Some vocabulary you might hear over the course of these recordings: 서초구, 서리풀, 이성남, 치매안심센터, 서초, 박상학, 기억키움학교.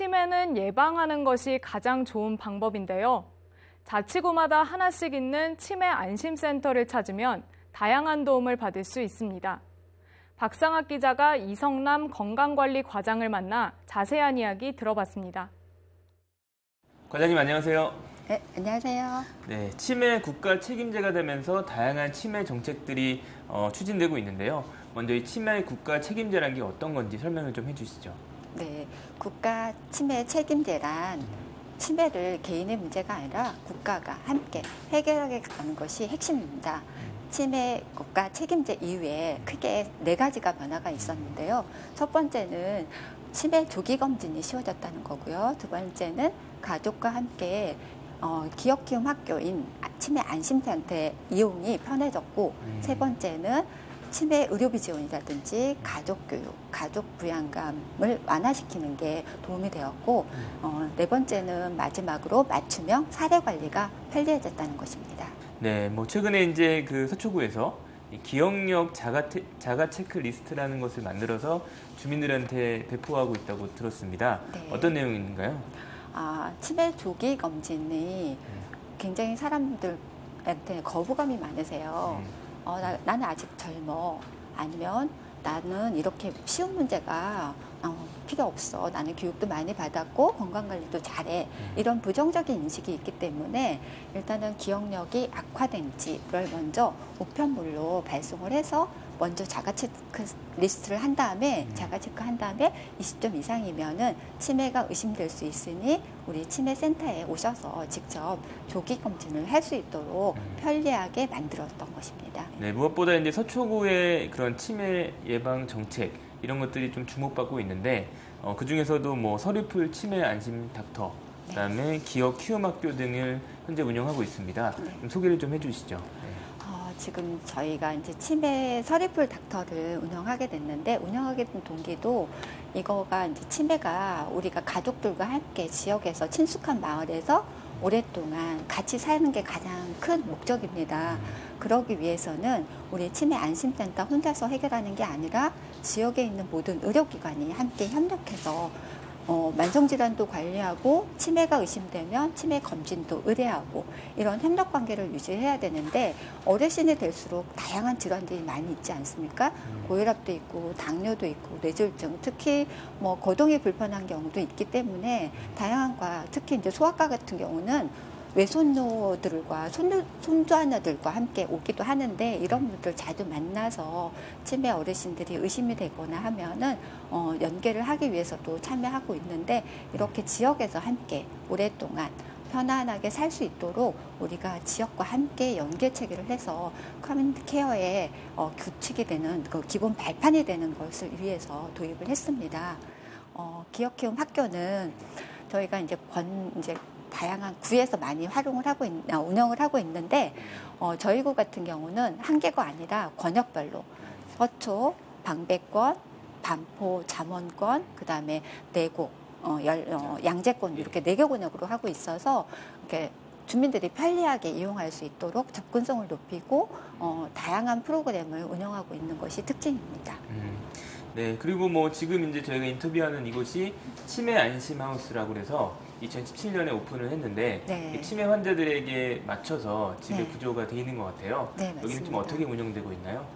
치매는 예방하는 것이 가장 좋은 방법인데요. 자치구마다 하나씩 있는 치매안심센터를 찾으면 다양한 도움을 받을 수 있습니다. 박상학 기자가 이성남 건강관리 과장을 만나 자세한 이야기 들어봤습니다. 과장님 안녕하세요. 네, 안녕하세요. 네, 치매 국가 책임제가 되면서 다양한 치매 정책들이 추진되고 있는데요. 먼저 이 치매 국가 책임제란 게 어떤 건지 설명을 좀 해주시죠. 네, 국가 치매 책임제란 치매를 개인의 문제가 아니라 국가가 함께 해결하게 가는 것이 핵심입니다. 치매 국가 책임제 이후에 크게 4가지가 변화가 있었는데요. 첫 번째는 치매 조기 검진이 쉬워졌다는 거고요. 두 번째는 가족과 함께 기억키움학교인 치매안심센터의 이용이 편해졌고, 세 번째는 치매 의료비 지원이라든지 가족교육, 가족 부양감을 완화시키는 게 도움이 되었고, 네 번째는 마지막으로 맞춤형 사례관리가 편리해졌다는 것입니다. 네, 뭐 최근에 이제 그 서초구에서 기억력 자가 체크리스트라는 것을 만들어서 주민들한테 배포하고 있다고 들었습니다. 네. 어떤 내용인가요? 아, 치매 조기 검진이 굉장히 사람들한테 거부감이 많으세요. 나는 아직 젊어, 아니면 나는 이렇게 쉬운 문제가 필요 없어, 나는 교육도 많이 받았고 건강관리도 잘해, 이런 부정적인 인식이 있기 때문에 일단은 기억력이 악화된지를 먼저 우편물로 발송을 해서 먼저 자가체크 리스트를 한 다음에, 자가체크한 다음에 20점 이상이면은 치매가 의심될 수 있으니 우리 치매센터에 오셔서 직접 조기 검진을 할 수 있도록 편리하게 만들었던 것입니다. 네, 무엇보다 이제 서초구의 그런 치매 예방 정책 이런 것들이 좀 주목받고 있는데, 그 중에서도 뭐 서리풀 치매 안심 닥터, 그다음에 기억키움학교 등을 현재 운영하고 있습니다. 좀 소개를 좀 해주시죠. 네. 지금 저희가 이제 치매 서리풀 닥터를 운영하게 됐는데, 운영하게 된 동기도 이거가 이제 치매가 우리가 가족들과 함께 지역에서 친숙한 마을에서 오랫동안 같이 사는 게 가장 큰 목적입니다. 그러기 위해서는 우리 치매안심센터 혼자서 해결하는 게 아니라 지역에 있는 모든 의료기관이 함께 협력해서 만성질환도 관리하고 치매가 의심되면 치매 검진도 의뢰하고 이런 협력관계를 유지해야 되는데, 어르신이 될수록 다양한 질환들이 많이 있지 않습니까? 고혈압도 있고 당뇨도 있고 뇌졸중, 특히 뭐 거동이 불편한 경우도 있기 때문에 다양한 과, 특히 이제 소아과 같은 경우는 외손녀들과 손자녀들과 함께 오기도 하는데, 이런 분들 자주 만나서 치매 어르신들이 의심이 되거나 하면은 연계를 하기 위해서도 참여하고 있는데, 이렇게 지역에서 함께 오랫동안 편안하게 살 수 있도록 우리가 지역과 함께 연계 체계를 해서 커뮤니티 케어의 규칙이 되는, 그 기본 발판이 되는 것을 위해서 도입을 했습니다. 기억키움학교는 저희가 이제 다양한 구에서 많이 활용을 하고 운영을 하고 있는데, 저희 구 같은 경우는 한 개가 아니라 권역별로 서초, 방배권, 반포, 잠원권, 그다음에 내곡, 양재권 이렇게 4개 권역으로 하고 있어서 이렇게 주민들이 편리하게 이용할 수 있도록 접근성을 높이고 다양한 프로그램을 운영하고 있는 것이 특징입니다. 네, 그리고 뭐 지금 이제 저희가 인터뷰하는 이곳이 치매 안심 하우스라고 해서 2017년에 오픈을 했는데, 네, 치매 환자들에게 맞춰서 집의, 네, 구조가 돼 있는 것 같아요. 네, 여기는 좀 어떻게 운영되고 있나요?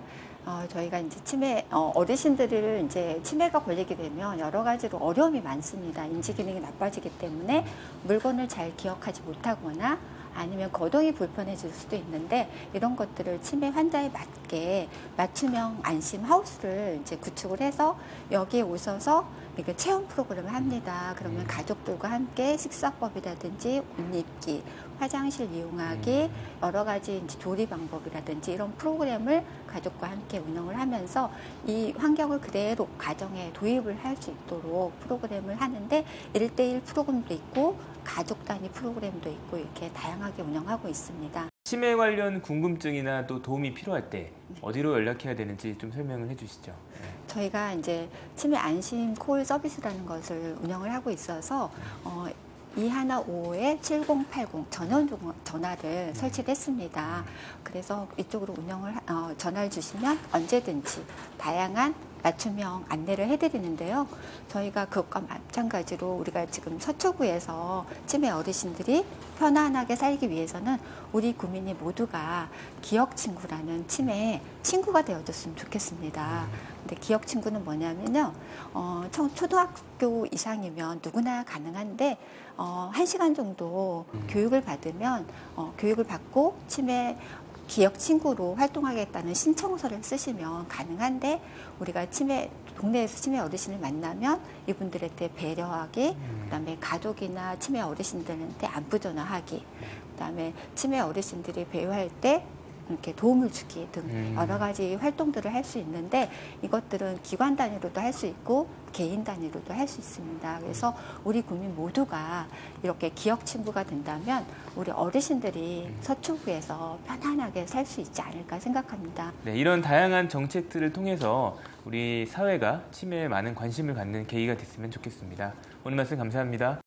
저희가 이제 치매 어르신들을 이제 치매가 걸리게 되면 여러 가지로 어려움이 많습니다. 인지 기능이 나빠지기 때문에 물건을 잘 기억하지 못하거나 아니면 거동이 불편해질 수도 있는데, 이런 것들을 치매 환자에 맞게 맞춤형 안심 하우스를 이제 구축을 해서 여기에 오셔서 이렇게 체험 프로그램을 합니다. 그러면 가족들과 함께 식사법이라든지 옷 입기, 화장실 이용하기, 여러 가지 이제 조리 방법이라든지 이런 프로그램을 가족과 함께 운영을 하면서 이 환경을 그대로 가정에 도입을 할 수 있도록 프로그램을 하는데, 1:1 프로그램도 있고 가족 단위 프로그램도 있고 이렇게 다양하게 운영하고 있습니다. 치매 관련 궁금증이나 또 도움이 필요할 때 어디로 연락해야 되는지 좀 설명을 해주시죠. 저희가 이제 치매 안심 콜 서비스라는 것을 운영을 하고 있어서 2155-7080 전화를 설치했습니다. 그래서 이쪽으로 전화를 주시면 언제든지 다양한 맞춤형 안내를 해드리는데요. 저희가 그것과 마찬가지로 우리가 지금 서초구에서 치매 어르신들이 편안하게 살기 위해서는 우리 구민이 모두가 기억친구라는 치매의 친구가 되어줬으면 좋겠습니다. 근데 기억친구는 뭐냐면요. 초등학교 이상이면 누구나 가능한데 1시간 정도 교육을 받으면 교육을 받고 치매 기억친구로 활동하겠다는 신청서를 쓰시면 가능한데 우리가 동네에서 치매 어르신을 만나면 이분들한테 배려하기, 그다음에 가족이나 치매 어르신들한테 안부 전화하기, 그다음에 치매 어르신들이 배우할 때 이렇게 도움을 주기 등 여러 가지 활동들을 할 수 있는데 이것들은 기관 단위로도 할 수 있고 개인 단위로도 할 수 있습니다. 그래서 우리 국민 모두가 이렇게 기억 친구가 된다면 우리 어르신들이 서초구에서 편안하게 살 수 있지 않을까 생각합니다. 네, 이런 다양한 정책들을 통해서 우리 사회가 치매에 많은 관심을 갖는 계기가 됐으면 좋겠습니다. 오늘 말씀 감사합니다.